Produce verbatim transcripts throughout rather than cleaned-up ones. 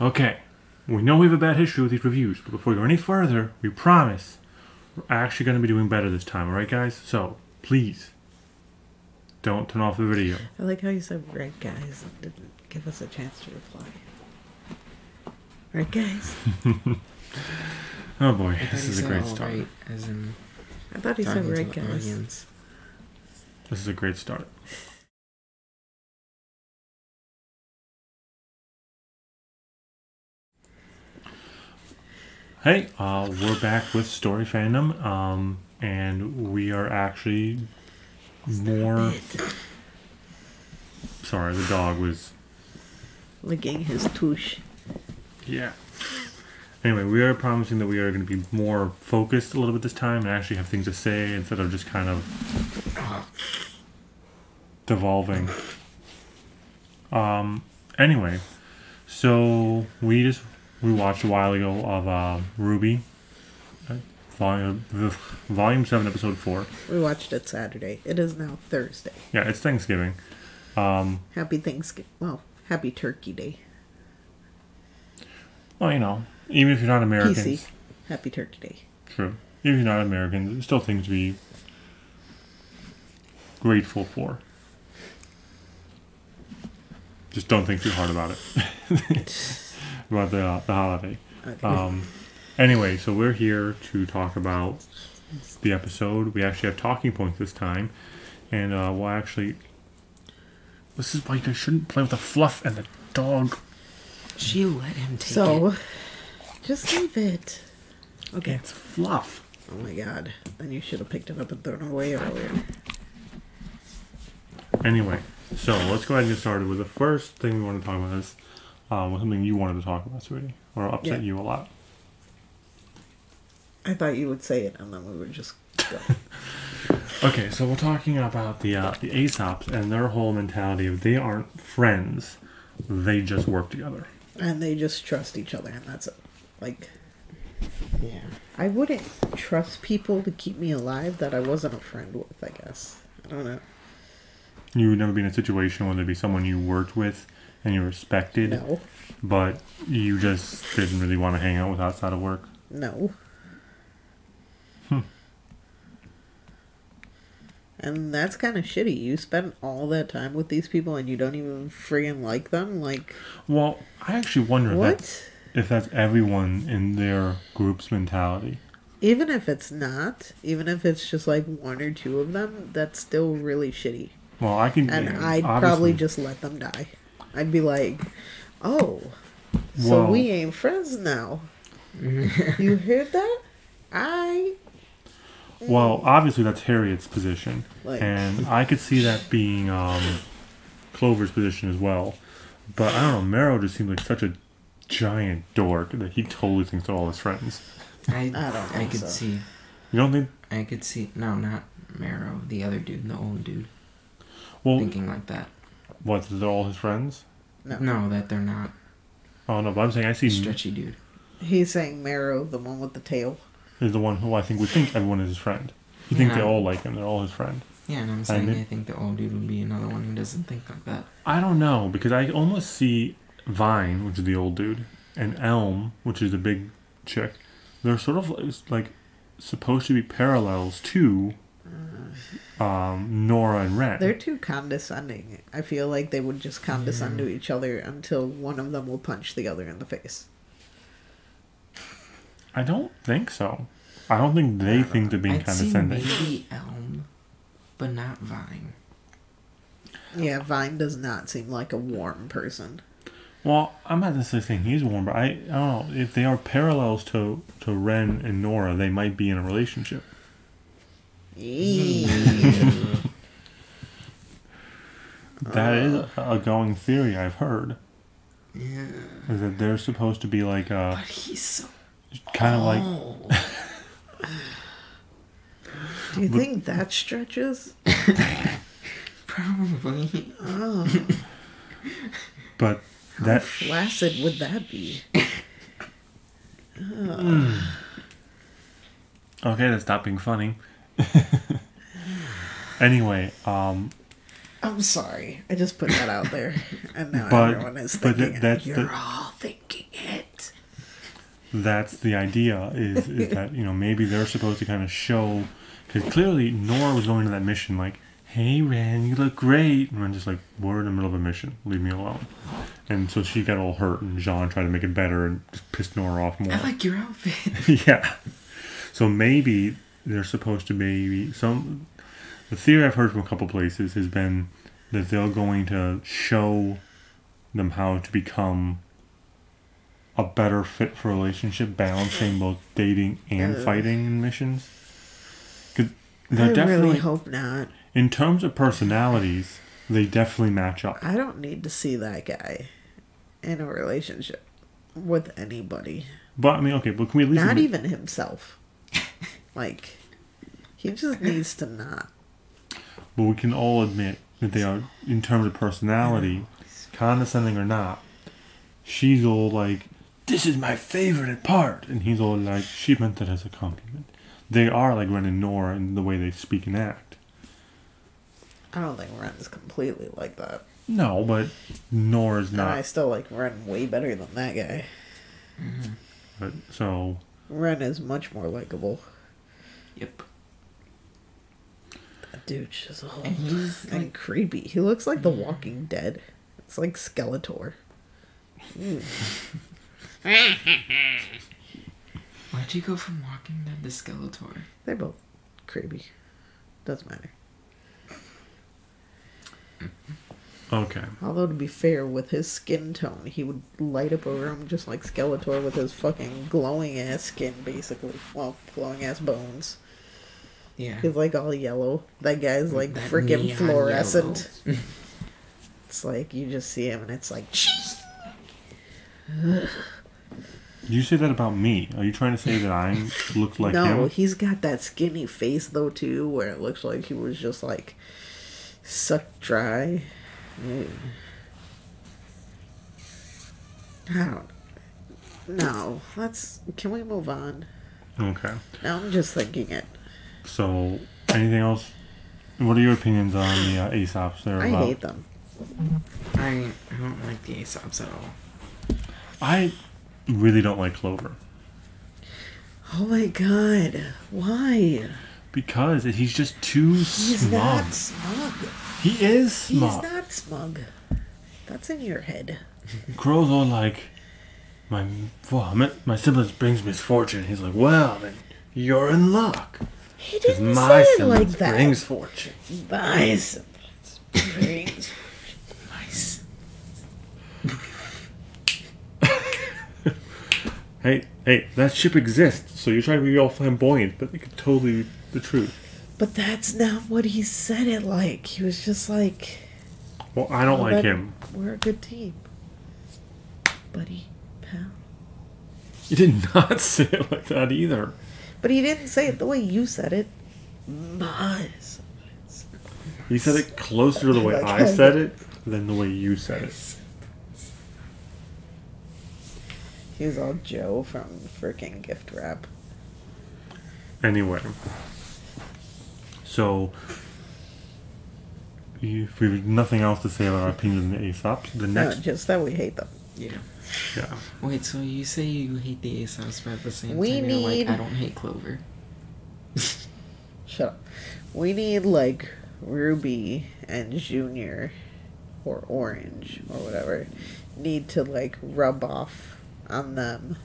Okay, we know we have a bad history with these reviews, but before we go any further, we promise we're actually going to be doing better this time, alright guys? So, please, don't turn off the video. I like how you said red guys and didn't give us a chance to reply. Red guys. Oh boy, this is a great start. Right, as in I thought he said red guys. Audience. This is a great start. Hey, uh, we're back with Story Fandom, um, and we are actually more... Sorry, the dog was... licking his touche. Yeah. Anyway, we are promising that we are going to be more focused a little bit this time and actually have things to say instead of just kind of devolving. Um, anyway, so we just... We watched a while ago of uh, Ruby, uh, volume, uh, volume seven, episode four. We watched it Saturday. It is now Thursday. Yeah, it's Thanksgiving. Um, happy Thanksgiving. Well, happy Turkey Day. Well, you know, even if you're not Americans. P C. Happy Turkey Day. True. Even if you're not Americans, there's still things to be grateful for. Just don't think too hard about it. About the, uh, the holiday. Okay. Um, anyway, so we're here to talk about the episode. We actually have talking points this time. And uh, we'll actually... This is why you shouldn't play with the fluff and the dog. She let him take so, it. So, just leave it. Okay. It's fluff. Oh my god. Then you should have picked it up and thrown it away earlier. Anyway, so let's go ahead and get started with the first thing we want to talk about is Um, something you wanted to talk about, sweetie, or upset yeah. you a lot. I thought you would say it, and then we would just go. Okay, so we're talking about the uh, the Ace Ops and their whole mentality of they aren't friends; they just work together, and they just trust each other, and that's it. Like, yeah, I wouldn't trust people to keep me alive that I wasn't a friend with. I guess I don't know. You would never be in a situation where there'd be someone you worked with. And you respected, no. But you just didn't really want to hang out with outside of work. No. Hmm. And that's kind of shitty. You spend all that time with these people, and you don't even friggin' like them. Like, well, I actually wonder what? If, that's, if that's everyone in their group's mentality. Even if it's not, even if it's just like one or two of them, that's still really shitty. Well, I can, and you know, I'd obviously. probably just let them die. I'd be like, oh, so well, we ain't friends now. You heard that? I... Well, obviously that's Harriet's position. Like, and I could see that being um, Clover's position as well. But I don't know, Marrow just seems like such a giant dork that he totally thinks they're all his friends. I, I don't I think could so. see. You don't think? I could see. No, not Marrow. The other dude, the old dude. Well, thinking like that. What, they're all his friends? No. No, that they're not. Oh, no, but I'm saying I see... Stretchy dude. He's saying Marrow, the one with the tail. Is the one who I think would think everyone is his friend. You think yeah. they all like him. They're all his friend. Yeah, and I'm saying and I think the old dude would be another one who doesn't think like that. I don't know, because I almost see Vine, which is the old dude, and Elm, which is the big chick. They're sort of, like, supposed to be parallels to... Um, Nora and Ren. They're too condescending. I feel like they would just condescend yeah. to each other until one of them will punch the other in the face. I don't think so. I don't think they don't think know. they're being I'd condescending. Maybe Elm, but not Vine. Yeah, Vine does not seem like a warm person. Well, I'm not necessarily saying he's warm, but I, I don't know. If they are parallels to, to Ren and Nora, they might be in a relationship. That is a going theory I've heard. Yeah, is that they're supposed to be like a, but he's so kind of oh. like. Do you but, think that stretches? Probably. Oh. But how that flaccid would that be? uh. Okay, that's not being funny. Anyway, um I'm sorry. I just put that out there. And now but, everyone is thinking that, that's, you're that's, all thinking that's the idea, is, is that, you know, maybe they're supposed to kind of show, because clearly Nora was going to that mission like, hey, Ren, you look great. And Ren's just like, we're in the middle of a mission. Leave me alone. And so she got all hurt, and Jaune tried to make it better and just pissed Nora off more. I like your outfit. Yeah. So maybe they're supposed to be... some. The theory I've heard from a couple places has been that they're going to show them how to become a better fit for a relationship, balancing both dating and Ugh. fighting in missions. I really hope not. In terms of personalities, they definitely match up. I don't need to see that guy in a relationship with anybody. But, I mean, okay, but can we at least... Not admit... even himself. Like, he just needs to not. But we can all admit that they are, in terms of personality, condescending or not, she's all like, this is my favorite part. And he's all like, she meant that as a compliment. They are like Ren and Nora in the way they speak and act. I don't think Ren's completely like that. No, but Nora's not. And I still like Ren way better than that guy. Mm-hmm. But so Ren is much more likable. Yep. That dude is old and like, creepy. He looks like The Walking Dead. It's like Skeletor. Mm. Why'd you go from Walking Dead to Skeletor? They're both creepy. Doesn't matter. Okay. Although, to be fair, with his skin tone, he would light up a room just like Skeletor with his fucking glowing ass skin, basically. Well, glowing ass bones. Yeah. He's like all yellow. That guy's like that freaking fluorescent. It's like you just see him and it's like, you say that about me. Are you trying to say that I look like no, him? No, he's got that skinny face though too, where it looks like he was just like sucked dry. Ew. I don't No, let's can we move on? Okay. Now I'm just thinking it. So, anything else? What are your opinions on the uh, Ace Ops there? I about? hate them. I I don't like the Ace Ops at all. I really don't like Clover. Oh my god. Why? Because he's just too he's smug. He's not smug. He is smug. He's not smug. That's in your head. Crow's all like, my, well, my siblings brings misfortune. He's like, well, then you're in luck. He didn't my say it like that. Brings fortune. My siblings brings fortune. Hey, hey, that ship exists. So you're trying to be all flamboyant, but it could totally... the truth. But that's not what he said it like. He was just like, well, I don't oh, like him. We're a good team. Buddy, pal. You did not say it like that either. But he didn't say it the way you said it. My siblings. He said it closer to the way like I said it than the way you said it. He was all Joe from freaking gift wrap. Anyway. So, if we have nothing else to say about our opinions on the Ace Ops, the next... No, just that we hate them. Yeah. Yeah. Wait, so you say you hate the Ace Ops, but at the same we time you're need... like, I don't hate Clover. Shut up. We need, like, Ruby and Junior, or Orange, or whatever, need to, like, rub off on them.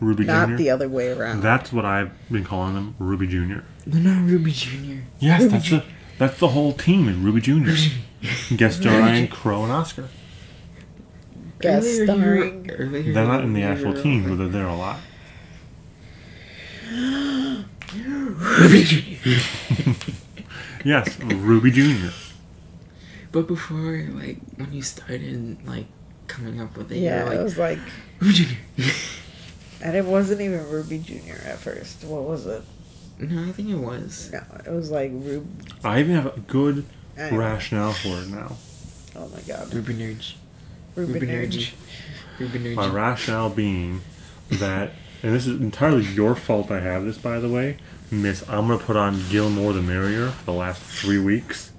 Ruby not Junior the other way around. That's what I've been calling them, Ruby Junior They're not Ruby Junior Yes, Ruby that's Junior the that's the whole team in Ruby Junior Guest starring Crow and Oscar. Guest starring. They're not in the actual team, but they're there a lot. Ruby Junior Yes, Ruby Junior But before, like when you started, like coming up with it, yeah, you were like, it was like Ruby Junior And it wasn't even Ruby Junior at first. What was it? No, I think it was. No, it was like Ruby. I even have a good anyway. rationale for it now. Oh my god. Ruby Nerge. Ruby Nerge. Ruby Nerge. My rationale being that, and this is entirely your fault I have this, by the way, Miss, I'm going to put on Gilmore the Merrier for the last three weeks.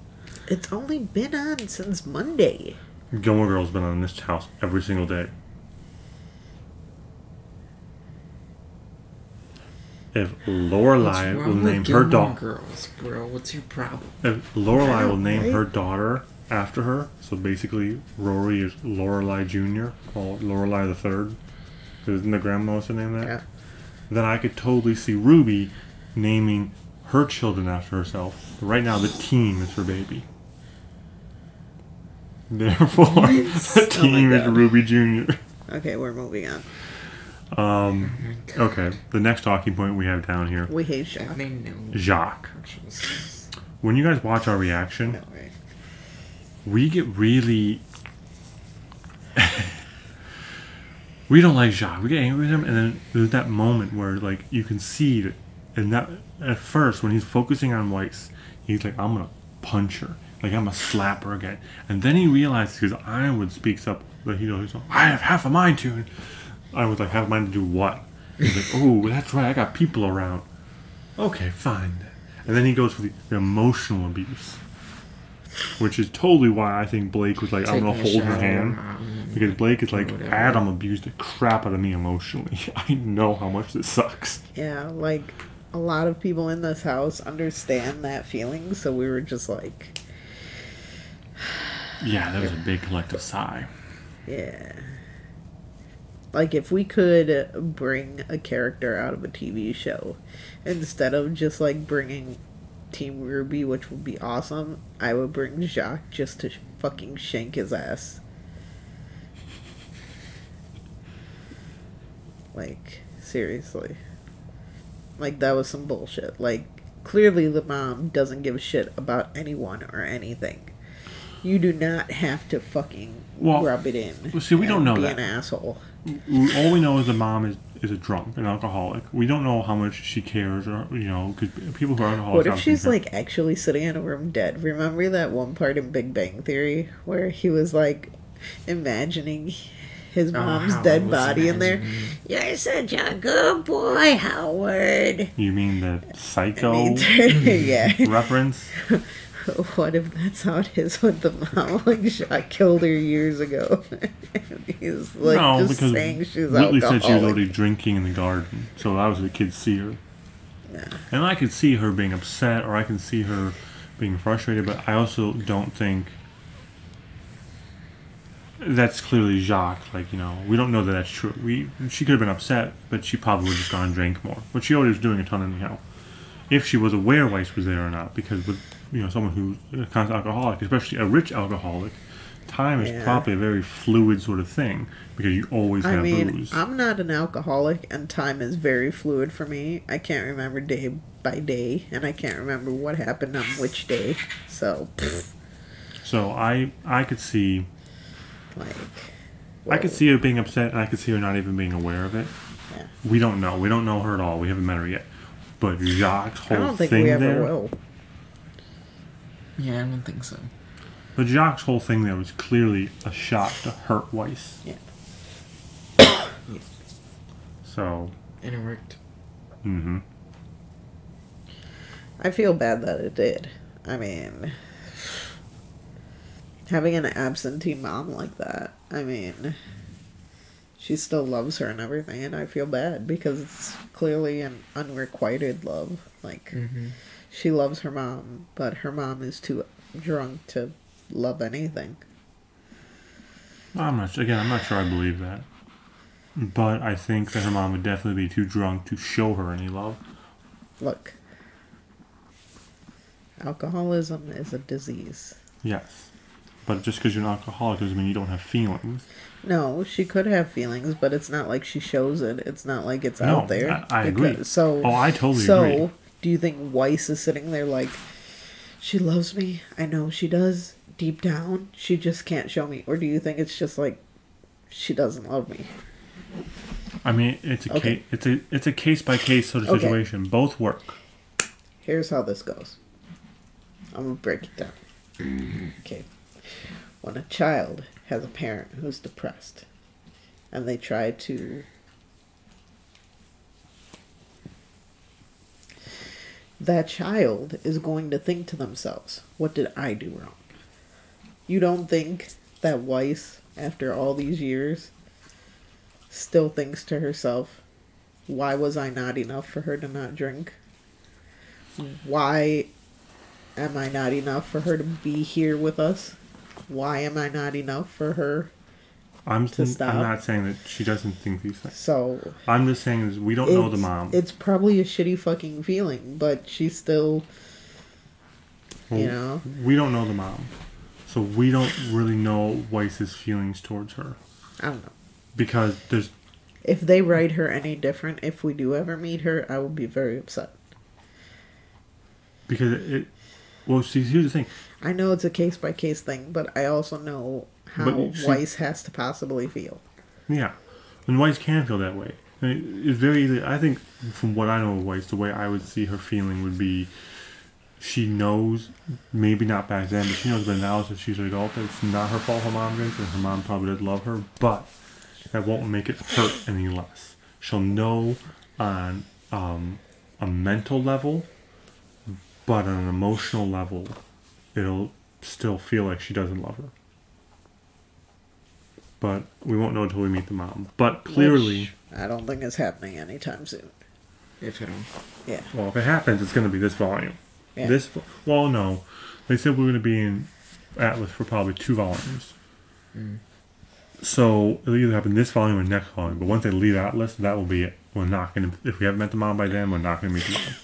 It's only been on since Monday. Gilmore Girl's been on in this house every single day. If Lorelai will name her daughter, girls, bro, what's your problem? If Lorelai will name her daughter after her, so basically Rory is Lorelai Junior or Lorelai the Third, because isn't the grandma also named that? Yeah. Then I could totally see Ruby naming her children after herself. But right now, the team is her baby. Therefore, the team oh is Ruby Junior Okay, we're moving on. Um, oh okay, the next talking point we have down here. We hate Jacques. Jacques. When you guys watch our reaction, no, right. we get really... we don't like Jacques. We get angry with him, and then there's that moment where like you can see that, and that at first, when he's focusing on Weiss, he's like, I'm going to punch her. Like, I'm a slapper again. And then he realizes, because Ironwood speaks up, that he knows, I have half a mind to. I was like, half a mind to do what? He's like, oh, that's right, I got people around. Okay, fine. And then he goes for the, the emotional abuse, which is totally why I think Blake was like, Take I'm going to hold her hand. Because Blake is like, whatever. Adam abused the crap out of me emotionally. I know how much this sucks. Yeah, like, a lot of people in this house understand that feeling, so we were just like... Yeah, that was a big collective sigh. Yeah. Like, if we could bring a character out of a T V show instead of just, like, bringing Team Ruby, which would be awesome, I would bring Jacques just to fucking shank his ass. Like, seriously. Like, that was some bullshit. Like, clearly the mom doesn't give a shit about anyone or anything. You do not have to fucking well, rub it in. Well, see, we don't know be that. An asshole. All we know is the mom is, is a drunk, an alcoholic. We don't know how much she cares, or you know, because people who are alcoholics. What if she's like actually sitting in a room dead? Remember that one part in Big Bang Theory where he was like imagining his mom's oh, dead body in there? You're such a good boy, Howard. You mean the psycho yeah. reference? What if that's how it is with the mom? Like, Jacques killed her years ago. He's like no, just saying she's alcoholic. Whitley said she was already drinking in the garden, so that was the kids see her. Yeah. And I could see her being upset, or I can see her being frustrated, but I also don't think that's clearly Jacques. Like, you know, we don't know that that's true. We she could have been upset, but she probably just gone and drank more. But she already was doing a ton anyhow. If she was aware Weiss was there or not, because with you know, someone who's a constant alcoholic, especially a rich alcoholic, time is yeah. probably a very fluid sort of thing because you always I have mean, booze. I'm not an alcoholic, and time is very fluid for me. I can't remember day by day, and I can't remember what happened on which day. So, pfft. so I I could see, like, whoa. I could see her being upset, and I could see her not even being aware of it. Yeah. We don't know. We don't know her at all. We haven't met her yet. But Jacques' whole I don't think thing we ever there. Will. Yeah, I don't think so. But Jacques' whole thing there was clearly a shot to hurt Weiss. Yeah. yeah. So. And it worked. Mm-hmm. I feel bad that it did. I mean, having an absentee mom like that, I mean, she still loves her and everything, and I feel bad because it's clearly an unrequited love. Like, mm-hmm. She loves her mom, but her mom is too drunk to love anything. I'm not again. I'm not sure I believe that, but I think that her mom would definitely be too drunk to show her any love. Look, alcoholism is a disease. Yes, but just because you're an alcoholic doesn't mean you don't have feelings. No, she could have feelings, but it's not like she shows it. It's not like it's no, out there. I, I because, agree. So, oh, I totally so, agree. Do you think Weiss is sitting there like, she loves me, I know she does, deep down, she just can't show me? Or do you think it's just like, she doesn't love me? I mean, it's a okay. case, it's a it's a case by case sort of okay. situation. Both work. Here's how this goes. I'm gonna break it down. Okay, when a child has a parent who's depressed, and they try to that child is going to think to themselves, what did I do wrong? You don't think that Weiss, after all these years, still thinks to herself, Why was I not enough for her to not drink? Why am I not enough for her to be here with us? Why am I not enough for her I'm to stop? I'm not saying that she doesn't think these things. So I'm just saying is we don't know the mom. It's probably a shitty fucking feeling, but she's still, well, you know. We don't know the mom. So we don't really know Weiss's feelings towards her. I don't know. Because there's... If they write her any different, if we do ever meet her, I will be very upset. Because it... it well, see, here's the thing. I know it's a case-by-case thing, but I also know how she, Weiss has to possibly feel. Yeah. And Weiss can feel that way. I mean, it's very easy. I think, from what I know of Weiss, the way I would see her feeling would be... She knows, maybe not back then, but she knows by now since she's an adult that it's not her fault her mom drinks, and her mom probably does love her, but that won't make it hurt any less. She'll know on um, a mental level, but on an emotional level, it'll still feel like she doesn't love her. But we won't know until we meet the mom. But clearly... Which I don't think it's happening anytime soon. If it yeah. Well, if it happens, it's going to be this volume. Yeah. This well no, they said we we're going to be in Atlas for probably two volumes, mm. so it'll either happen this volume or next volume. But once they leave Atlas, that will be it. We're not going to if we haven't met the mom by then, we're not going to meet the mom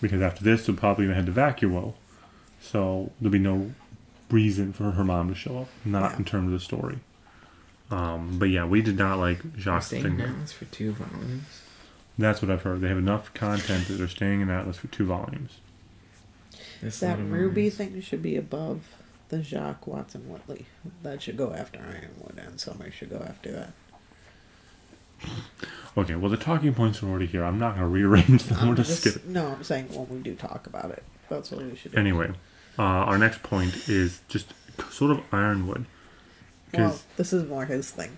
because after this, we'll probably going to head to Vacuo, so there'll be no reason for her mom to show up. Not yeah. in terms of the story. Um, but yeah, we did not like Jacques. Staying in Atlas for two volumes. That's what I've heard. They have enough content that they're staying in Atlas for two volumes. That's that Ruby volumes. Thing should be above the Jacques, Watts, and Whitley. That should go after Ironwood, and Summer should go after that. Okay, well, the talking points are already here. I'm not going to rearrange them. I'm We're just, just skip it. No, I'm saying when we do talk about it, that's what we should do. Anyway, uh, our next point is just sort of Ironwood. Well, this is more his thing.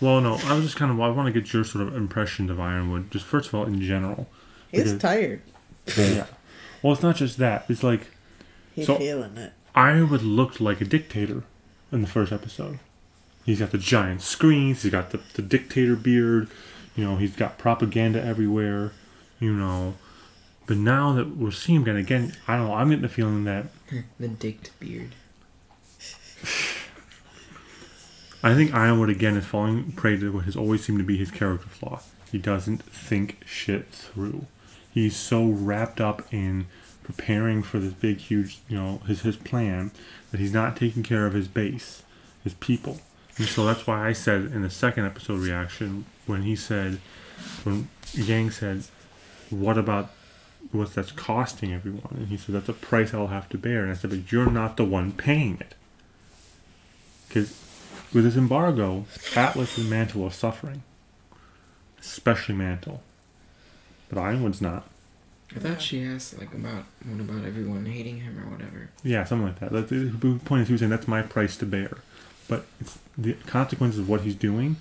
Well, no, I was just kind of... I want to get your sort of impression of Ironwood. Just first of all, in general. He's because, tired. Yeah. Well, it's not just that. It's like... He's so feeling it. Ironwood looked like a dictator in the first episode. He's got the giant screens. He's got the, the dictator beard. You know, he's got propaganda everywhere. You know. But now that we're seeing him again, I don't know. I'm getting the feeling that... the dict beard. I think Ironwood, again, is falling prey to what has always seemed to be his character flaw. He doesn't think shit through. He's so wrapped up in preparing for this big, huge, you know, his, his plan, that he's not taking care of his base, his people. And so that's why I said in the second episode reaction, when he said, when Yang said, what about what that's costing everyone? And he said, that's a price I'll have to bear. And I said, but you're not the one paying it. Because... with this embargo, Atlas and Mantle are suffering. Especially Mantle. But Ironwood's not. I thought she asked, like, about what about everyone hating him or whatever. Yeah, something like that. The point is, he was saying, that's my price to bear. But it's the consequences of what he's doing...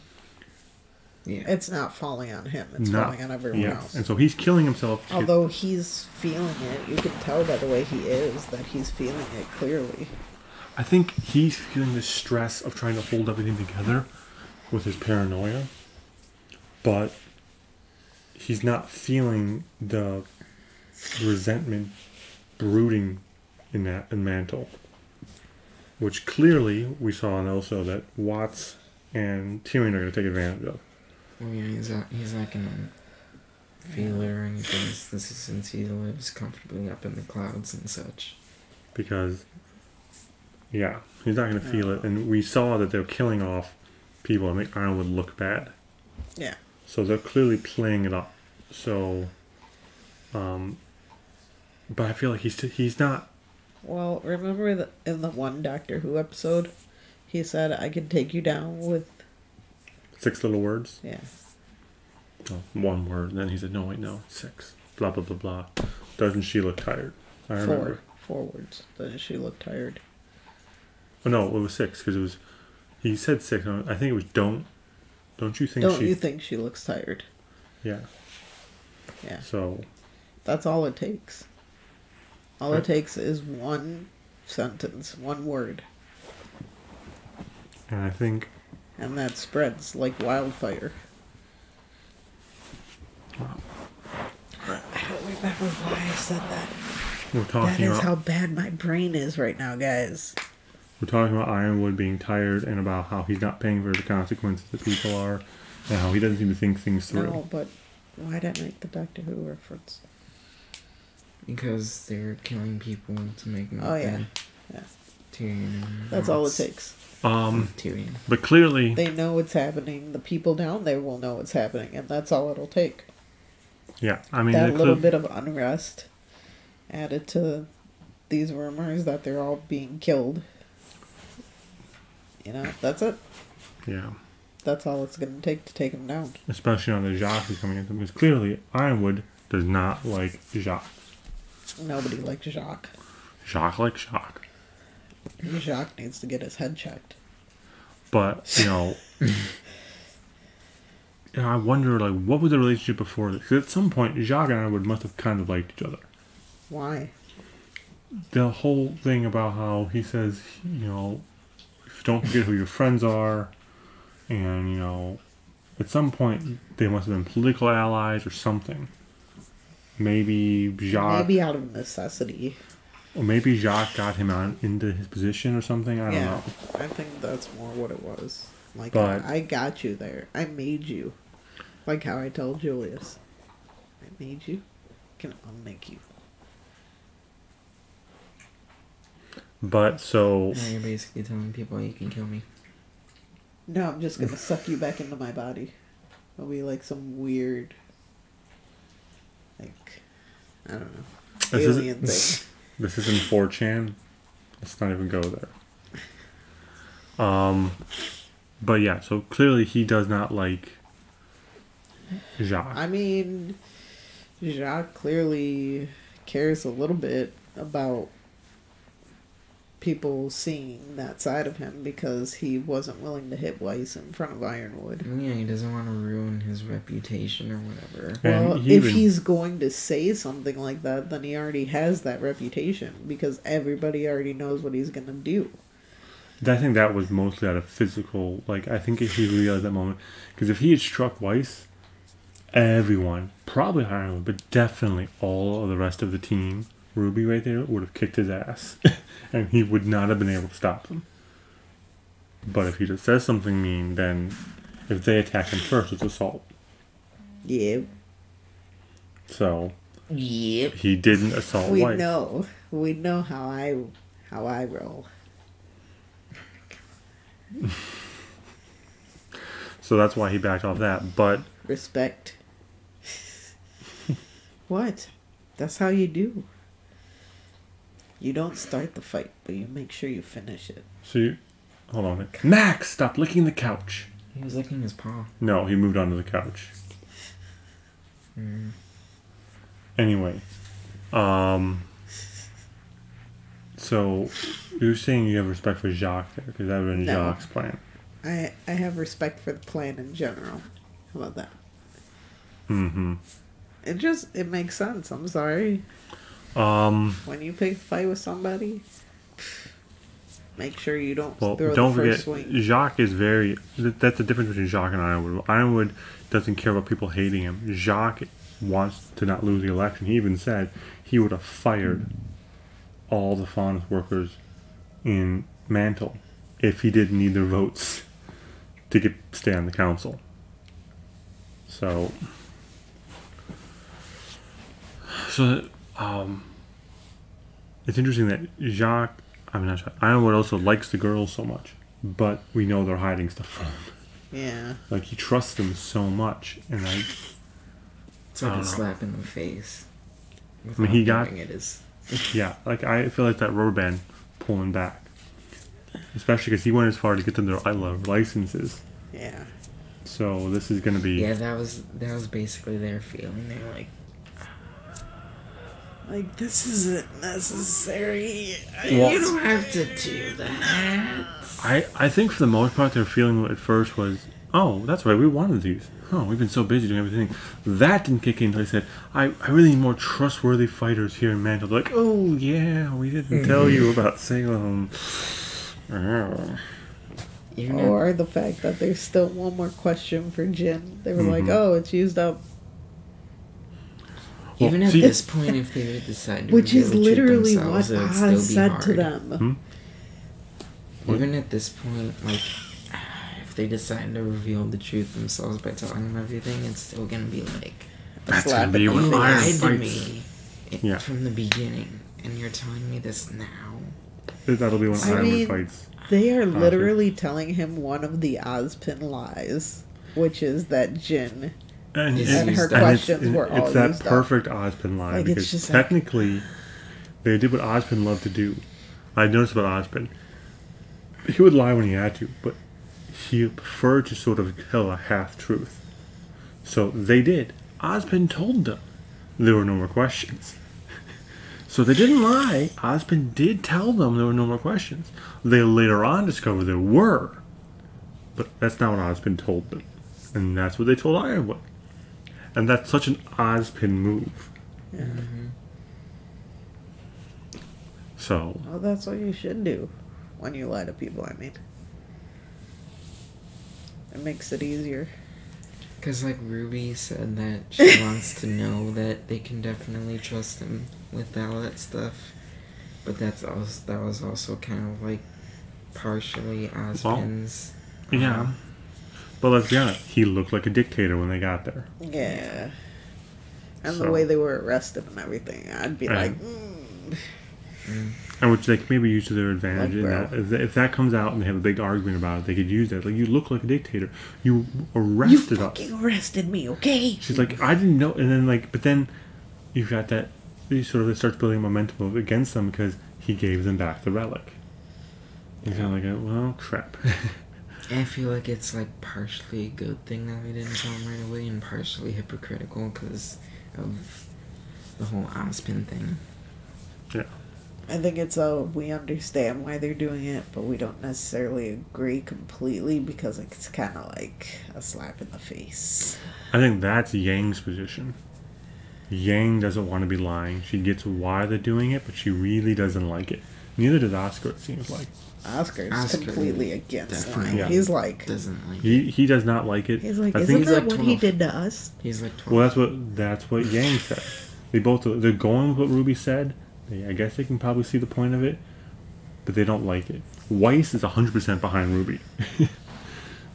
Yeah. It's not falling on him. It's not, falling on everyone yeah. else. And so he's killing himself. Although get, he's feeling it. You can tell by the way he is that he's feeling it clearly. I think he's feeling the stress of trying to hold everything together with his paranoia, but he's not feeling the resentment brooding in that in Mantle, which clearly we saw in Elso that Watts and Tyrian are going to take advantage of. Well, yeah, he's not, he's not going to feel it or anything. This is since he lives comfortably up in the clouds and such. Because... yeah, he's not going to feel it. And we saw that they're killing off people to make Ironwood look bad. Yeah. So they're clearly playing it up. So, um, but I feel like he's, he's not... Well, remember the, in the one Doctor Who episode, he said, I can take you down with... Six little words? Yeah. Oh, one word. And then he said, no, wait, no, six. Blah, blah, blah, blah. Doesn't she look tired? I remember. Four, four words. Doesn't she look tired? Oh, no, it was six because it was. He said six. I think it was don't. Don't you think? Don't she, you think she looks tired? Yeah. Yeah. So. That's all it takes. All right. It takes is one sentence, one word. And I think. And that spreads like wildfire. Right. I don't remember why I said that. We're talking that is about, how bad my brain is right now, guys. We're talking about Ironwood being tired and about how he's not paying for the consequences that people are and how he doesn't even think things through. No, but why did I make the Doctor Who reference? Because they're killing people to make money. Oh, yeah. Yeah. Tyrian. That's all it takes. Um, Tyrian. But clearly... They know what's happening. The people down there will know what's happening, and that's all it'll take. Yeah, I mean... That little bit of unrest added to these rumors that they're all being killed. You know, that's it. Yeah. That's all it's going to take to take them down. Especially on the Jacques is coming in. Because clearly, Ironwood does not like Jacques. Nobody likes Jacques. Jacques likes Jacques. Jacques needs to get his head checked. But, you know... and I wonder, like, what was the relationship before this? Because at some point, Jacques and Ironwood must have kind of liked each other. Why? The whole thing about how he says, you know, don't forget who your friends are. And, you know, at some point, they must have been political allies or something. Maybe Jacques... Maybe out of necessity. Or maybe Jacques got him on into his position or something. I don't yeah, know. I think that's more what it was. Like, but, I, I got you there. I made you. Like how I told Julius. I made you. Can I unmake you? But, so... Now you're basically telling people you can kill me. No, I'm just going to suck you back into my body. It'll be like some weird... Like, I don't know. This alien isn't, thing. This isn't four chan. Let's not even go there. Um, but yeah, so clearly he does not like Jacques. I mean, Jacques clearly cares a little bit about people seeing that side of him because he wasn't willing to hit Weiss in front of Ironwood. Yeah, he doesn't want to ruin his reputation or whatever. And well, he if would... he's going to say something like that, then he already has that reputation because everybody already knows what he's going to do. I think that was mostly out of physical, like, I think he realized that moment. Because if he had struck Weiss, everyone, probably Ironwood, but definitely all of the rest of the team, Ruby right there would have kicked his ass and he would not have been able to stop them. But if he just says something mean, then if they attack him first, it's assault. Yep. So yep. He didn't assault we White. We know. We know how I how I roll. So that's why he backed off that, but respect. What? That's how you do. You don't start the fight, but you make sure you finish it. So you... Hold on. Max, stop licking the couch. He was licking his paw. No, he moved onto the couch. Mm. Anyway. Um... So, you're saying you have respect for Jacques there, because that would have been no. Jacques' plan. I, I have respect for the plan in general. How about that? Mm-hmm. It just... It makes sense. I'm sorry. Um, when you pick a fight with somebody, make sure you don't well, throw don't the first forget, swing. Jacques is very... That's the difference between Jacques and Ironwood. Ironwood doesn't care about people hating him. Jacques wants to not lose the election. He even said he would have fired all the Fawn's workers in Mantle if he didn't need their votes to get stay on the council. So... So... Um, it's interesting that Jacques, I'm not sure, Ironwood also likes the girls so much, but we know they're hiding stuff from him. Yeah. Like, he trusts them so much, and like... It's like a slap in the face. I mean, he got... It is. Yeah, like, I feel like that rubber band pulling back. Especially because he went as far to get them their I L A licenses. Yeah. So, this is going to be... Yeah, that was, that was basically their feeling. They were like... Like, this isn't necessary. Well, you don't have to do that. I, I think for the most part, their feeling at first was, oh, that's right, we wanted these. Oh, we've been so busy doing everything. That didn't kick in until I said, I, I really need more trustworthy fighters here in Mantle. Like, oh, yeah, we didn't tell you about Salem. Oh. Or the fact that there's still one more question for Jin. They were mm-hmm. like, oh, it's used up. Even at See, this point, if they would decide to which is literally what I said hard. to them. Hmm? Even what? At this point, like, if they decide to reveal the truth themselves by telling them everything, it's still gonna be like, that's gonna be one of my fights. You lied to me it, yeah. from the beginning, and you're telling me this now. That'll be one of Ironwood fights. They are literally uh, telling him one of the Ozpin lies, which is that Jin. And, and her questions and were all It's that used perfect up. Ozpin lie, like, because technically like, they did what Ozpin loved to do. I noticed about Ozpin. He would lie when he had to, but he preferred to sort of tell a half-truth. So they did. Ozpin told them there were no more questions. So they didn't lie. Ozpin did tell them there were no more questions. They later on discovered there were, but that's not what Ozpin told them. And that's what they told Ironwood. And that's such an Ozpin move. Yeah. Mm-hmm. So. Well, that's what you should do when you lie to people, I mean. It makes it easier. Because, like, Ruby said that she wants to know that they can definitely trust him with all that stuff. But that's also, that was also kind of, like, partially Ozpin's. Well, yeah. Um, But let's be honest, he looked like a dictator when they got there. Yeah. And so, the way they were arrested and everything, I'd be right. like, mm. Mm. And which they can maybe use to their advantage. Like, that, if, that, if that comes out and they have a big argument about it, they could use that. Like, you look like a dictator. You arrested us. You fucking us. arrested me, okay? She's like, I didn't know. And then, like, but then you've got that, you sort of, it starts building momentum against them because he gave them back the relic. You're kind of like, well, crap. I feel like it's like partially a good thing that we didn't tell him right away and partially hypocritical because of the whole Ozpin thing. Yeah. I think it's a, we understand why they're doing it, but we don't necessarily agree completely because it's kind of like a slap in the face. I think that's Yang's position. Yang doesn't want to be lying. She gets why they're doing it, but she really doesn't like it. Neither does Oscar, it seems like. Oscar's Oscar completely against lying. Yeah. He's like... Doesn't like he, he does not like it. He's like, I isn't think that like what he did to us? He's like twelve. Well, that's what that's what Yang said. They both... They're going with what Ruby said. They, I guess they can probably see the point of it. But they don't like it. Weiss is one hundred percent behind Ruby.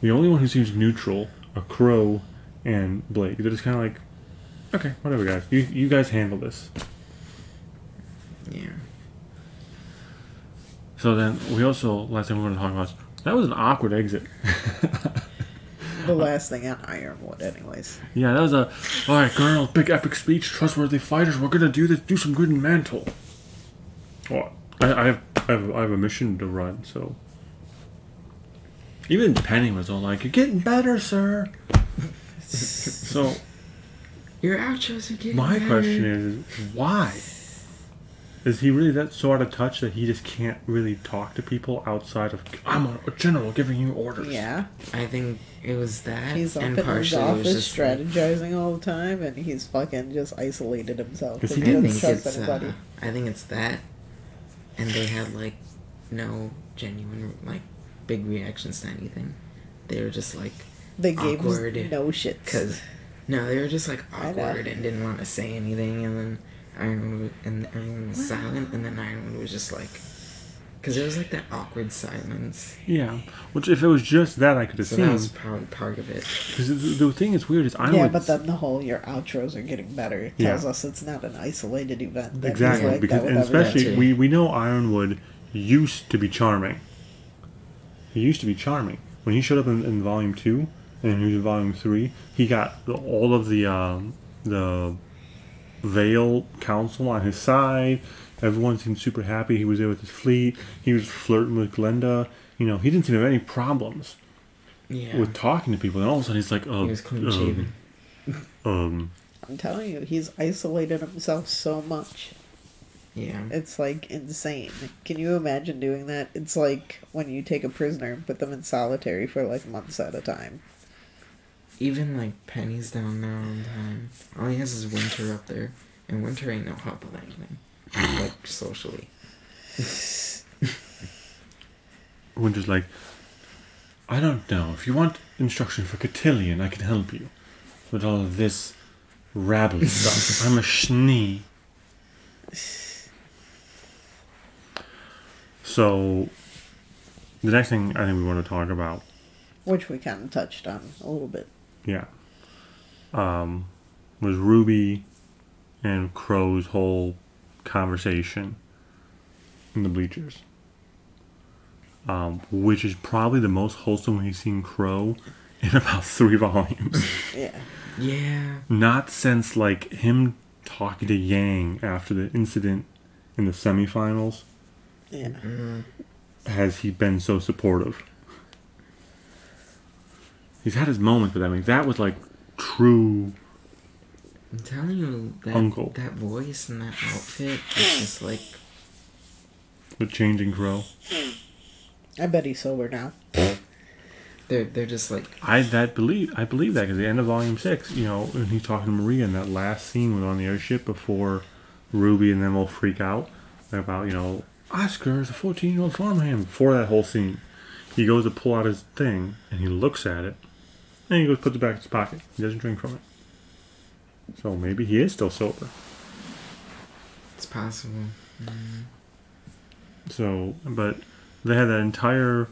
The only one who seems neutral are Crow and Blake. They're just kind of like, okay, whatever, guys. You, you guys handle this. Yeah. So then, we also, last thing we were going to talk about, that was an awkward exit. The last thing on Ironwood, anyways. Yeah, that was a, alright, girls, big epic speech, trustworthy fighters, we're going to do this, do some good and mantle. Well, I, I, have, I, have, I have a mission to run, so. Even Penny was all like, you're getting better, sir. So. Your outros are getting my better. My question is, why? Is he really that sort of touch that he just can't really talk to people outside of, I'm a general giving you orders? Yeah. I think it was that. He's up in his office strategizing all the time, and he's fucking just isolated himself. He didn't trust anybody. Uh, I think it's that. And they had, like, no genuine, like, big reactions to anything. They were just, like, they gave him no shit. Because, no, they were just, like, awkward and didn't want to say anything, and then... Ironwood and everyone was silent, and then Ironwood was just like, because it was like that awkward silence. Yeah, which if it was just that, I could have so seen. That was probably part of it. Because the thing that's weird is Ironwood. Yeah, but then the whole your outros are getting better it tells yeah. us it's not an isolated event. That exactly, like because that and especially we we know Ironwood used to be charming. He used to be charming when he showed up in, in volume two and he was in volume three. He got the, all of the um, the. Vale Council on his side. Everyone seemed super happy. He was there with his fleet. He was flirting with Glenda. You know, he didn't seem to have any problems yeah. with talking to people. And all of a sudden, he's like, oh, he um, um, I'm telling you, he's isolated himself so much. Yeah, it's like insane. Can you imagine doing that? It's like when you take a prisoner and put them in solitary for like months at a time. Even, like, Penny's down there all the time. All he has is Winter up there. And Winter ain't no help with anything. Like, socially. Winter's like, I don't know. If you want instruction for Cotillion, I can help you. But all of this Rabble stuff. I'm a schnee. So, the next thing I think we want to talk about, which we kind of touched on a little bit. Yeah. Um, was Ruby and Crow's whole conversation in the bleachers. Um, which is probably the most wholesome we've seen Crow in about three volumes. Yeah. Yeah. Not since, like, him talking to Yang after the incident in the semifinals. Yeah. Has he been so supportive. He's had his moments, but I mean, that was like true. I'm telling you, that, uncle. That voice and that outfit is just like. The changing Crow. I bet he's sober now. They're, they're just like. I that believe I believe that because the end of volume six, you know, when he's talking to Maria in that last scene when on the airship before Ruby and them all freak out about, you know, Oscar is a fourteen year old farmhand. Before that whole scene, he goes to pull out his thing and he looks at it and he goes puts it back in his pocket. He doesn't drink from it. So maybe he is still sober. It's possible. Mm. So, but they had that entire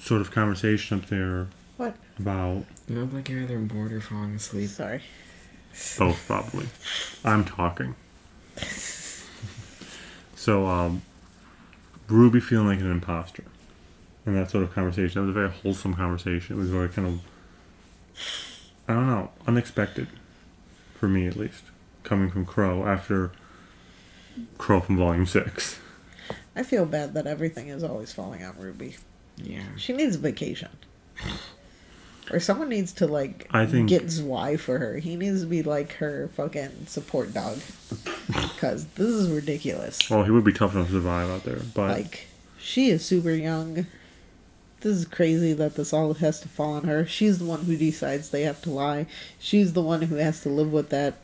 sort of conversation up there. What? About. You look like you're either bored or falling asleep. Sorry. Both, probably. I'm talking. So, um, Ruby feeling like an imposter. And that sort of conversation. That was a very wholesome conversation. It was very kind of, I don't know, unexpected. For me, at least. Coming from Crow after Crow from Volume six. I feel bad that everything is always falling on Ruby. Yeah. She needs a vacation. Or someone needs to, like, I think get Zwei for her. He needs to be, like, her fucking support dog. Because this is ridiculous. Well, he would be tough enough to survive out there, but like, she is super young. This is crazy that this all has to fall on her. She's the one who decides they have to lie. She's the one who has to live with that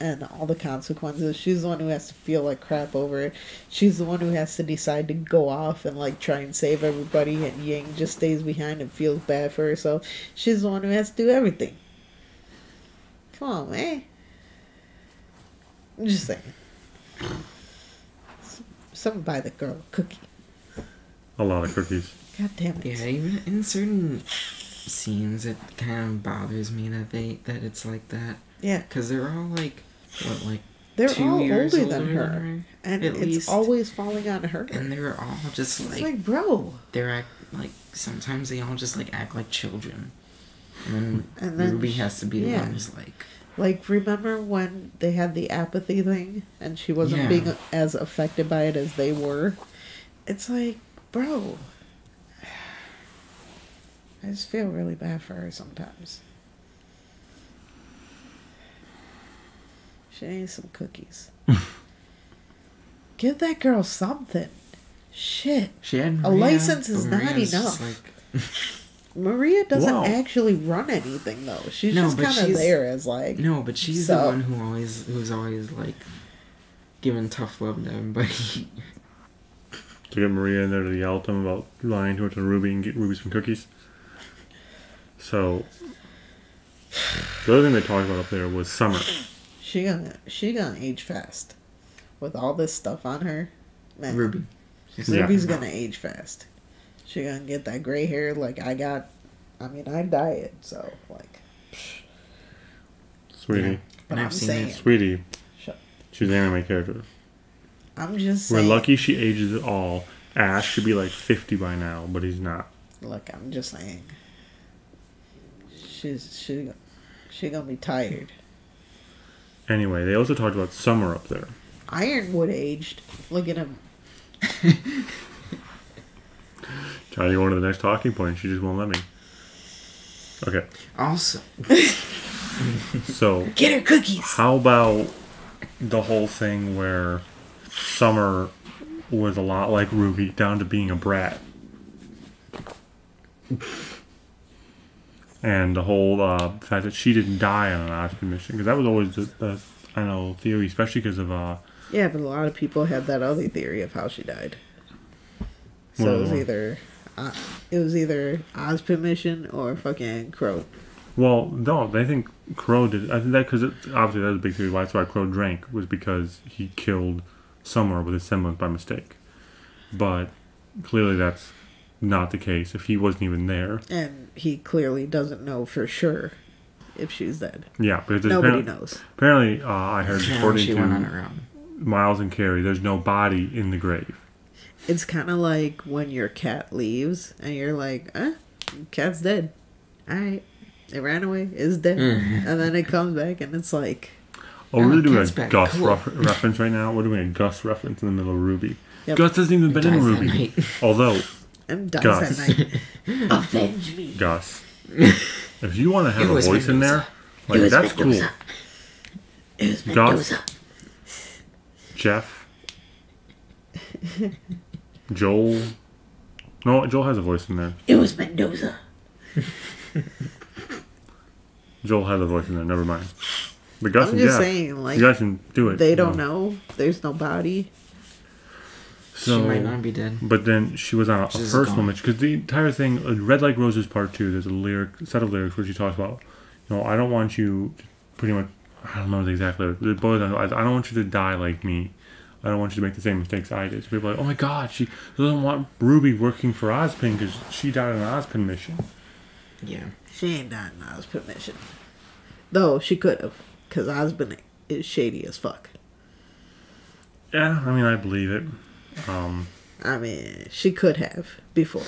and all the consequences. She's the one who has to feel like crap over it. She's the one who has to decide to go off and, like, try and save everybody, and Yang just stays behind and feels bad for herself. She's the one who has to do everything. Come on, man. I'm just saying. Someone buy the girl a cookie. A lot of cookies. God damn it. Yeah, even in certain scenes it kind of bothers me that they that it's like that. Yeah, because they're all like, what, like they're two all years older, older than her, than her and it's least. Always falling on her. And they're all just like, it's like, bro, they're act like sometimes they all just like act like children, and, and then Ruby has to be the yeah. one who's like, like remember when they had the apathy thing and she wasn't yeah. being as affected by it as they were. It's like, bro, I just feel really bad for her sometimes. She needs some cookies. Give that girl something. Shit. She had Maria. A license is Maria's not enough. Like Maria doesn't Whoa. actually run anything though. She's no, just kind of there as like. No, but she's so. the one who always, who's always like giving tough love to everybody. To get Maria in there to yell at them about lying to her to Ruby and get Ruby some cookies. So, the other thing they talked about up there was Summer. She gonna she gonna age fast, with all this stuff on her. Man, Ruby, She's Ruby's yeah. gonna age fast. She gonna get that gray hair like I got. I mean, I dye it, so like. Sweetie, yeah. but I'm saying, it. sweetie, Shut. she's an anime character. I'm just saying. We're lucky she ages at all. Ash should be like fifty by now, but he's not. Look, I'm just saying. She's she, she gonna be tired. Anyway, they also talked about Summer up there. Ironwood aged. Look at him. Trying to go on to the next talking point. She just won't let me. Okay. Also. So. Get her cookies. How about the whole thing where Summer was a lot like Ruby, down to being a brat. And the whole uh, fact that she didn't die on an Ozpin mission. Because that was always the, the I know, theory, especially because of... Uh, yeah, but a lot of people had that other theory of how she died. So well, it was either... Uh, it was either Ozpin mission or fucking Crow. Well, no, I think Crow did. I think that because obviously that's a big theory why that's why Crow drank was because he killed Summer with his semblance by mistake. But clearly that's not the case if he wasn't even there. And he clearly doesn't know for sure if she's dead. Yeah, but nobody knows. Apparently, uh, I heard no, according she to went on her own. Miles and Carrie, there's no body in the grave. It's kind of like when your cat leaves and you're like, "Uh, eh, cat's dead. All right. It ran away. It's dead." And then it comes back and it's like... Oh, we're doing a back. Gus cool. ref reference right now. We're doing a Gus reference in the middle of Ruby. Yep. Gus hasn't even been in Ruby. Although... And dies Gus. That night. Avenge me. Gus. If you want to have a voice in there, like, that's cool. Gus. Jeff. Joel. No, Joel has a voice in there. It was Mendoza. Joel has a voice in there. Never mind. But Gus I'm and just Jeff, saying, like, you guys can do it. They don't know. know. There's no body. So, she might not be dead. But then she was on a, a personal mission. Because the entire thing, Red Like Roses Part two, there's a lyric, set of lyrics where she talks about, you know, I don't want you to pretty much, I don't know the exact lyrics. The boys, I don't want you to die like me. I don't want you to make the same mistakes I did. So people are like, oh my God, she doesn't want Ruby working for Ozpin because she died on an Ozpin mission. Yeah. She ain't died on an Ozpin mission. Though she could have. Because Ozpin is shady as fuck. Yeah, I mean, I believe it. Um, I mean, she could have before.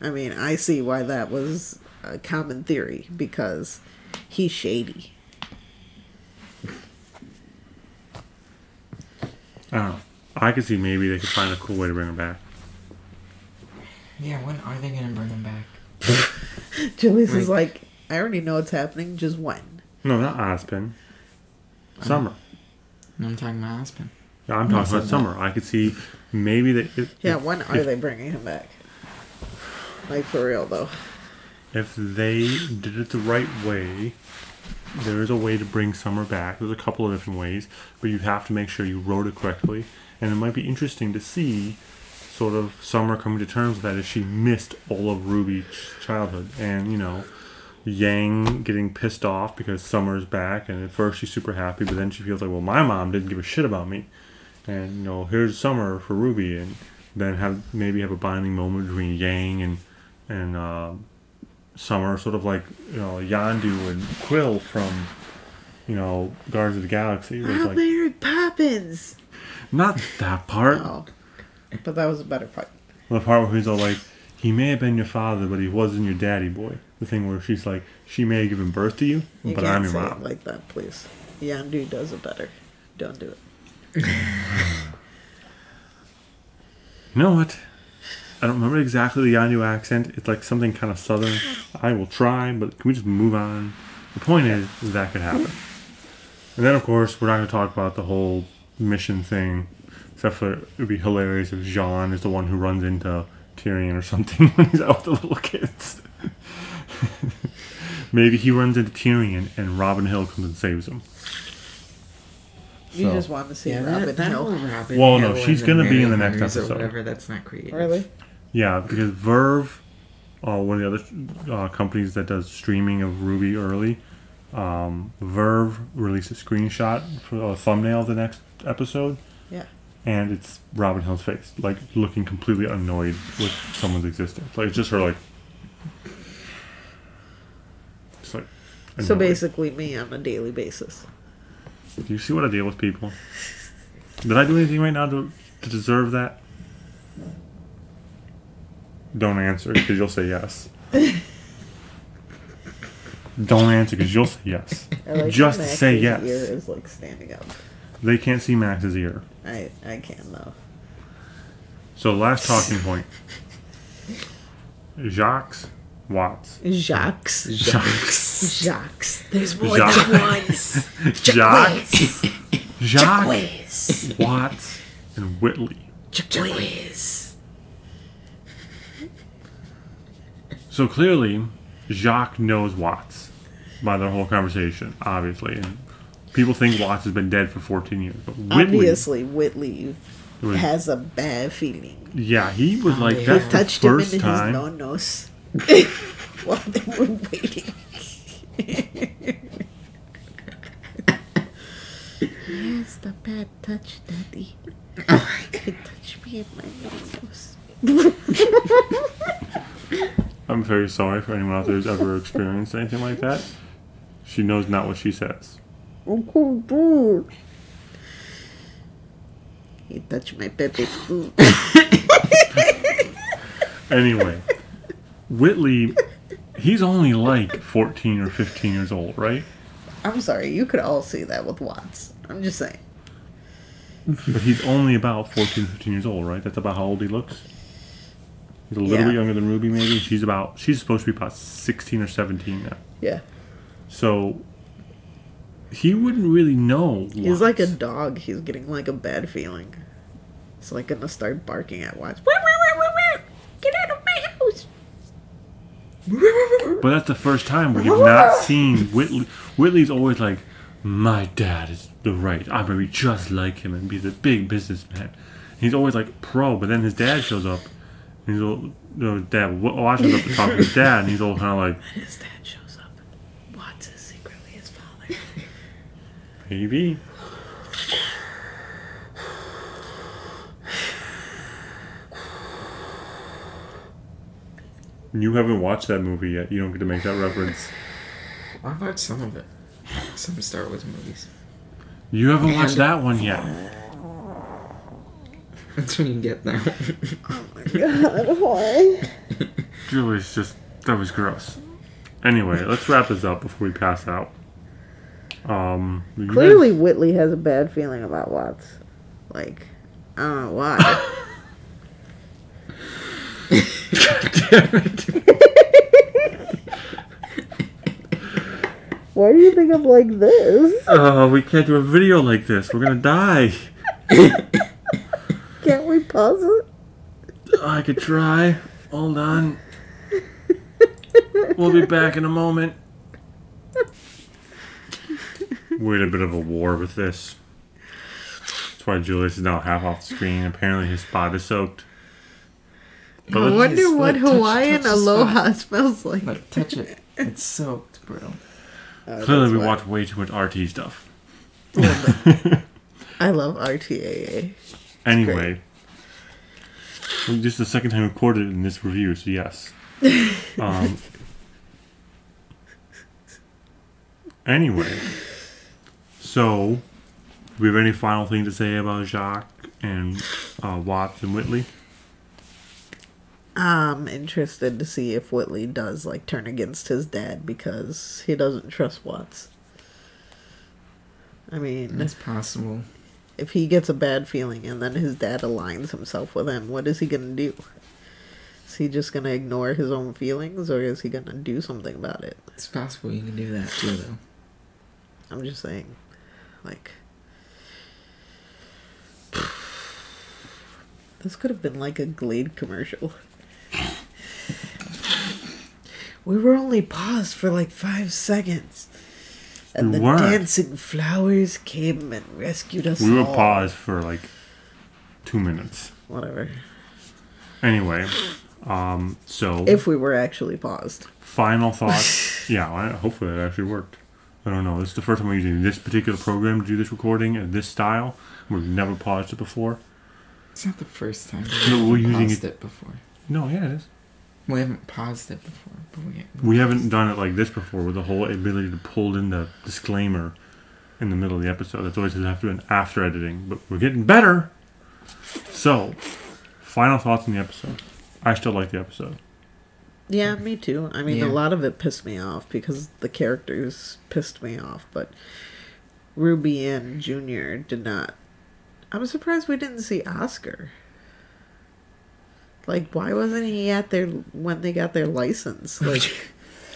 I mean, I see why that was a common theory because he's shady. I don't know. I could see maybe they could find a cool way to bring him back. Yeah, when are they going to bring him back? Julius like, is like, I already know it's happening, just when? No, not Ozpin. Summer. No, I'm talking about Ozpin. I'm talking about Summer. That. I could see maybe that. If, yeah, if, when are if, they bringing him back? Like, for real, though. If they did it the right way, there is a way to bring Summer back. There's a couple of different ways, but you have to make sure you wrote it correctly. And it might be interesting to see sort of Summer coming to terms with that as she missed all of Ruby's childhood. And, you know, Yang getting pissed off because Summer's back. And at first she's super happy, but then she feels like, well, my mom didn't give a shit about me. And, you know, here's Summer for Ruby, and then have maybe have a bonding moment between Yang and and uh, Summer, sort of like, you know, Yondu and Quill from, you know, Guardians of the Galaxy. I like, married Poppins. Not that part. No, but that was a better part. The part where he's all like, he may have been your father, but he wasn't your daddy boy. The thing where she's like, she may have given birth to you, you but I'm your mom. You can't say it like that, please. Yondu does it better. Don't do it. You know what? I don't remember exactly the Yondu accent. It's like something kind of southern. I will try, but can we just move on? The point is, is that could happen. And then, of course, we're not going to talk about the whole mission thing, except for it would be hilarious if Jaune is the one who runs into Tyrian or something when he's out with the little kids. Maybe he runs into Tyrian and Robyn Hill comes and saves him. You so. just want to see yeah, Robyn Hill. Robyn well, Hill no, she's going to be in the next episode. Whatever, that's not creative. Really? Yeah, because Verve, uh, one of the other uh, companies that does streaming of Ruby early, um, Verve released a screenshot for a thumbnail of the next episode. Yeah. And it's Robyn Hill's face, like, looking completely annoyed with someone's existence. Like, it's just her, like... It's like... Annoyed. So basically me on a daily basis. Do you see what I deal with, people? Did I do anything right now to, to deserve that? Don't answer, because you'll say yes. Don't answer, because you'll say yes. Like just Max's say yes. Ear is like standing up. They can't see Max's ear. I, I can, though. So, last talking point. Jacques. Watts. Jacques. Jacques. Jacques. There's more Jacques. than ones. Jacques. Jacques. Jacques. Watts. And Whitley. Jacques. So clearly, Jacques knows Watts by their whole conversation, obviously. And people think Watts has been dead for fourteen years. But Whitley, obviously, Whitley was, has a bad feeling. Yeah, he was like oh, that the first him in time. His no-nos. While they were waiting. just a bad touch, Daddy. Oh my God. Touch me in my nose. I'm very sorry for anyone out there who's ever experienced anything like that. She knows not what she says. Oh, boo. You touch my pepe. Anyway, Whitley, he's only like fourteen or fifteen years old, right? I'm sorry, you could all see that with Watts. I'm just saying. But he's only about fourteen, fifteen years old, right? That's about how old he looks. He's a little yeah. bit younger than Ruby, maybe. She's about, she's supposed to be about sixteen or seventeen now. Yeah. So, he wouldn't really know. Watts. He's like a dog. He's getting like a bad feeling. It's like going to start barking at Watts. Get out of my house! But that's the first time we have not seen Whitley. Whitley's always like, my dad is the right. I'm going to be just like him and be the big businessman. He's always like pro, but then his dad shows up. And he's all, you know, dad watches up to talk to his dad, and he's all kind of like. And his dad shows up. Watts is secretly his father. Baby. You haven't watched that movie yet. You don't get to make that reference. I watched some of it. Some Star Wars movies. You haven't watched that one yet. That's when you get that. Oh my God, why? Julie's just... That was gross. Anyway, let's wrap this up before we pass out. Um, Clearly guys... Whitley has a bad feeling about Watts. Like, I don't know why. God damn it. Why do you think I'm like this? Oh, uh, we can't do a video like this. We're gonna die. Can't we pause it? Oh, I could try. Hold on. We'll be back in a moment. We're in a bit of a war with this. That's why Julius is now half off the screen. Apparently his spot is soaked. But I wonder just, what like, Hawaiian touch, touch aloha smells like. Like, touch it. It's soaked, bro. Oh, clearly we wet. Watch way too much R T stuff. I love R T A A. It's anyway. Well, this is the second time I recorded it in this review, so yes. Um, anyway. So, do we have any final thing to say about Jacques and uh, Watts and Whitley? I'm interested to see if Whitley does, like, turn against his dad because he doesn't trust Watts. I mean... It's possible. If he gets a bad feeling and then his dad aligns himself with him, what is he going to do? Is he just going to ignore his own feelings or is he going to do something about it? It's possible you can do that too, though. I'm just saying, like... This could have been like a Glade commercial. We were only paused for like five seconds. And we the were. dancing flowers came and rescued us all. We were all. paused for like two minutes. Whatever. Anyway, um, so... If we were actually paused. Final thoughts. Yeah, well, hopefully that actually worked. I don't know. This is the first time we're using this particular program to do this recording in this style. We've never paused it before. It's not the first time we no, we're using paused it. it before. No, yeah, it is. We haven't paused it before. But we haven't, we haven't done it like this before with the whole ability to pull in the disclaimer in the middle of the episode. That's always have to do after editing, but we're getting better. So, final thoughts on the episode. I still like the episode. Yeah, me too. I mean, yeah. a lot of it pissed me off because the characters pissed me off, but Ruby and Junior did not. I'm surprised we didn't see Oscar. Like, why wasn't he at their when they got their license? Like,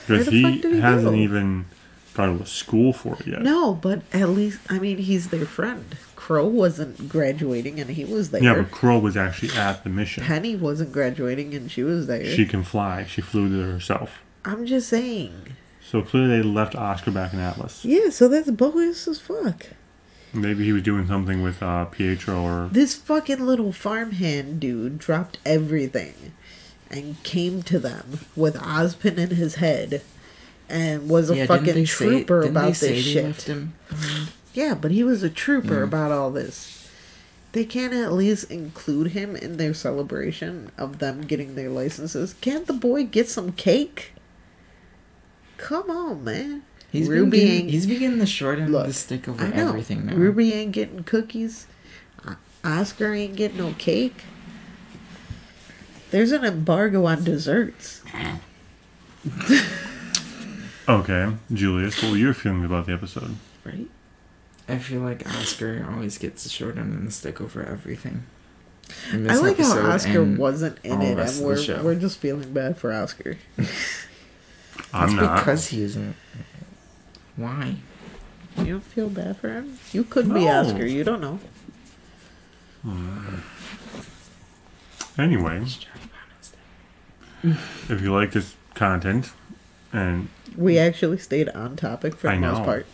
because he, he hasn't go? even gone to school for it yet. No, but at least I mean he's their friend. Crow wasn't graduating, and he was there. Yeah, but Crow was actually at the mission. Penny wasn't graduating, and she was there. She can fly. She flew there herself. I'm just saying. So clearly, they left Oscar back in Atlas. Yeah, so that's bogus as fuck. Maybe he was doing something with uh, Pietro or... This fucking little farmhand dude dropped everything and came to them with Ozpin in his head and was a yeah, fucking trooper say, about this shit. Him? Yeah, but he was a trooper mm. about all this. They can't at least include him in their celebration of them getting their licenses. Can't the boy get some cake? Come on, man. He's Ruby been getting, he's been getting the short end of the stick over everything now. Ruby ain't getting cookies. Oscar ain't getting no cake. There's an embargo on desserts. Okay, Julius, what were your feelings about the episode? Right? I feel like Oscar always gets the short end of the stick over everything. I like how Oscar wasn't in it, and we're, we're just feeling bad for Oscar. I'm not. It's because he isn't. Why? You don't feel bad for him? You could no. be Oscar, you don't know. Hmm. Anyway, if you like this content, and we actually stayed on topic for the I most know. part.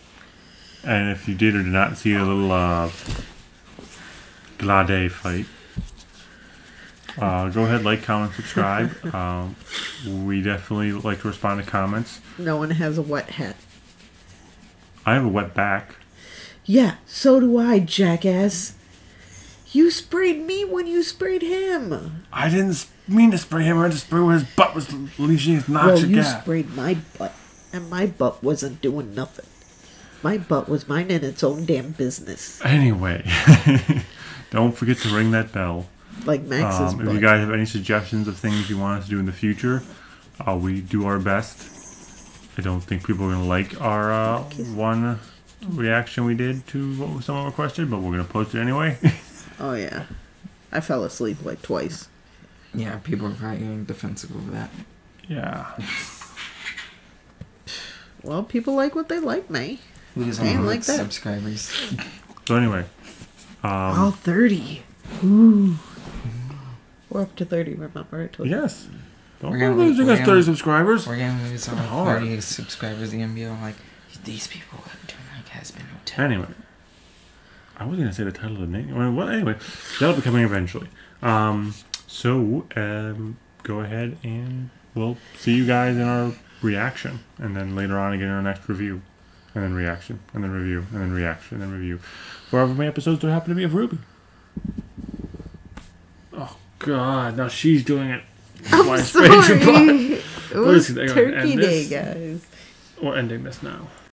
And if you did or did not see a little uh, Glade fight, uh, go ahead, like, comment, subscribe. uh, we definitely like to respond to comments. No one has a wet hat. I have a wet back. Yeah, so do I, jackass. You sprayed me when you sprayed him. I didn't mean to spray him. I just sprayed where his butt was leashing his noxious gas. Well, you gap. sprayed my butt, and my butt wasn't doing nothing. My butt was mine in its own damn business. Anyway, don't forget to ring that bell. Like Max's um, If butt. you guys have any suggestions of things you want us to do in the future, uh, we do our best. I don't think people are going to like our uh, one reaction we did to what someone requested, but we're going to post it anyway. Oh, yeah. I fell asleep, like, twice. Yeah, people are probably getting defensive over that. Yeah. Well, people like what they like, mate. We just ain't like that. Subscribers. So, anyway. Um, All thirty. Ooh. We're up to thirty, remember? I told you. Yes. Don't we're lose us thirty gonna, subscribers. We're going to lose all hard. thirty subscribers. You're going to be like, these people don't like has been hotel. Anyway. I was going to say the title of the name. Well, anyway, that'll be coming eventually. Um, so, um, go ahead and we'll see you guys in our reaction. And then later on again in our next review. And then reaction. And then review. And then reaction. And then review. For however many episodes there happen to be of Ruby. Oh, God. Now she's doing it. I'm Why sorry. It was Turkey Day, guys. We're ending this now.